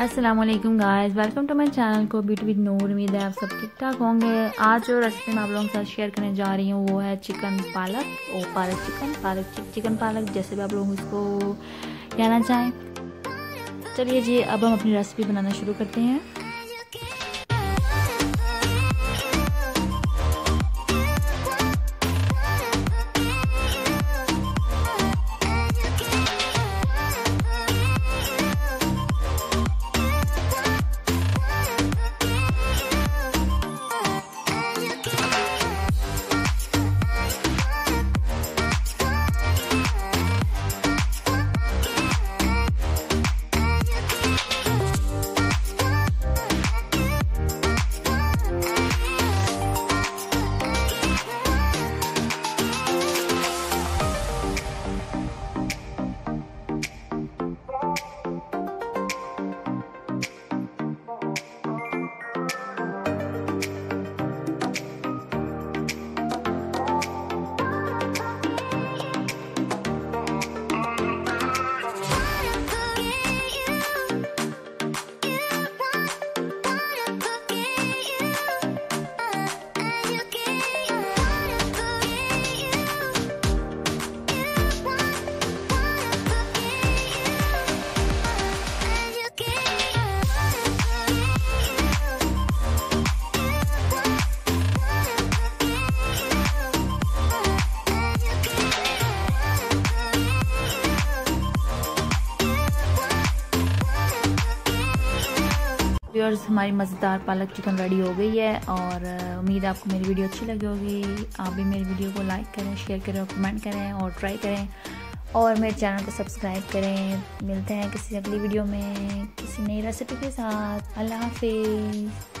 अस्सलामुअलैकुम guys, welcome to my channel कोब्यूटी with Noor. उम्मीद है आप सब ठीक ठाक होंगे। आज जो रेसिपी मैं आप लोगों के साथ शेयर करने जा रही हूँ वो है चिकन पालक और चिकन पालक जैसे भी आप लोग उसको कहना चाहें। चलिए जी, अब हम अपनी रेसिपी बनाना शुरू करते हैं। व्यूअर्स, हमारी मज़ेदार पालक चिकन रेडी हो गई है और उम्मीद है आपको मेरी वीडियो अच्छी लगी होगी। आप भी मेरी वीडियो को लाइक करें, शेयर करें और कमेंट करें और ट्राई करें और मेरे चैनल को सब्सक्राइब करें। मिलते हैं किसी अगली वीडियो में किसी नई रेसिपी के साथ। अल्लाह हाफिज़।